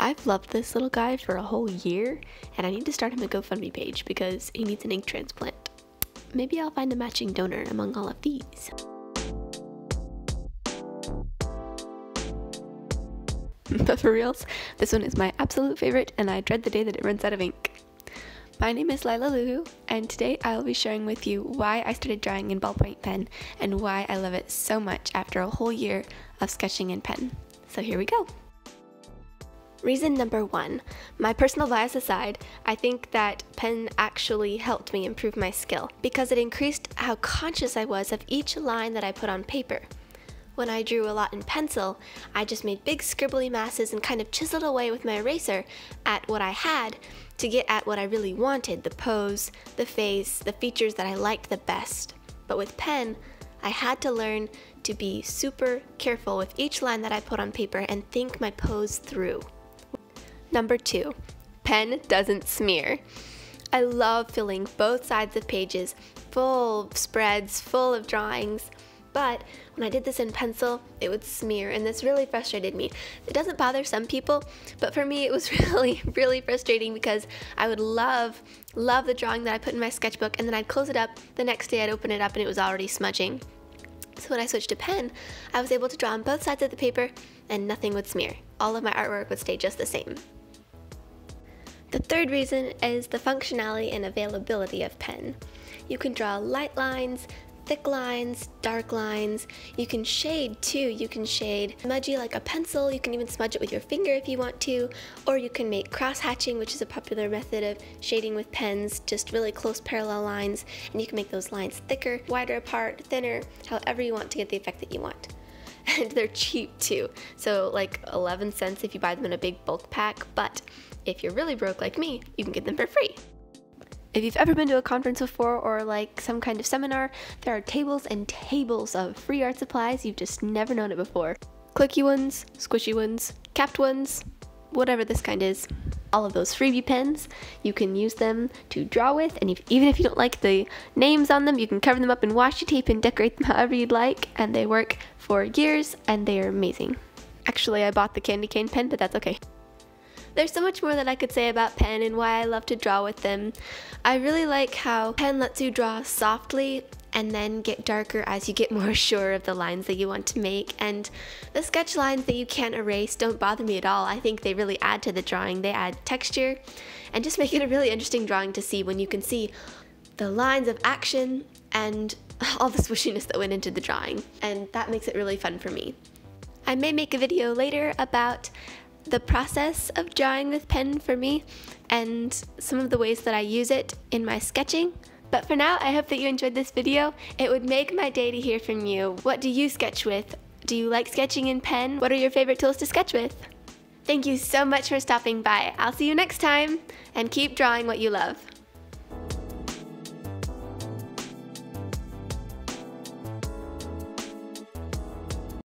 I've loved this little guy for a whole year, and I need to start him a GoFundMe page because he needs an ink transplant. Maybe I'll find a matching donor among all of these. But for reals, this one is my absolute favorite, and I dread the day that it runs out of ink. My name is Lila Luhu, and today I'll be sharing with you why I started drawing in ballpoint pen and why I love it so much after a whole year of sketching in pen. So here we go! Reason number one, my personal bias aside, I think that pen actually helped me improve my skill because it increased how conscious I was of each line that I put on paper. When I drew a lot in pencil, I just made big scribbly masses and kind of chiseled away with my eraser at what I had to get at what I really wanted, the pose, the face, the features that I liked the best. But with pen, I had to learn to be super careful with each line that I put on paper and think my pose through. Number two, pen doesn't smear. I love filling both sides of pages, full of spreads, full of drawings. But when I did this in pencil, it would smear, and this really frustrated me. It doesn't bother some people, but for me it was really frustrating because I would love the drawing that I put in my sketchbook, and then I'd close it up, the next day I'd open it up and it was already smudging. So when I switched to pen, I was able to draw on both sides of the paper and nothing would smear. All of my artwork would stay just the same. The third reason is the functionality and availability of pen. You can draw light lines, thick lines, dark lines. You can shade too. You can shade smudgy like a pencil. You can even smudge it with your finger if you want to, or you can make cross hatching, which is a popular method of shading with pens, just really close parallel lines, and you can make those lines thicker, wider apart, thinner, however you want to get the effect that you want. And they're cheap too, so like 11 cents if you buy them in a big bulk pack, but if you're really broke like me, you can get them for free. If you've ever been to a conference before or like some kind of seminar, there are tables and tables of free art supplies. You've just never known it before. Clicky ones, squishy ones, capped ones, whatever this kind is. All of those freebie pens, you can use them to draw with, and even if you don't like the names on them, you can cover them up in washi tape and decorate them however you'd like, and they work for years, and they are amazing. Actually, I bought the candy cane pen, but that's okay. There's so much more that I could say about pen and why I love to draw with them. I really like how pen lets you draw softly and then get darker as you get more sure of the lines that you want to make, and the sketch lines that you can't erase don't bother me at all. I think they really add to the drawing. They add texture and just make it a really interesting drawing to see when you can see the lines of action and all the swishiness that went into the drawing, and that makes it really fun for me. I may make a video later about the process of drawing with pen for me and some of the ways that I use it in my sketching. But for now, I hope that you enjoyed this video. It would make my day to hear from you. What do you sketch with? Do you like sketching in pen? What are your favorite tools to sketch with? Thank you so much for stopping by. I'll see you next time, and keep drawing what you love.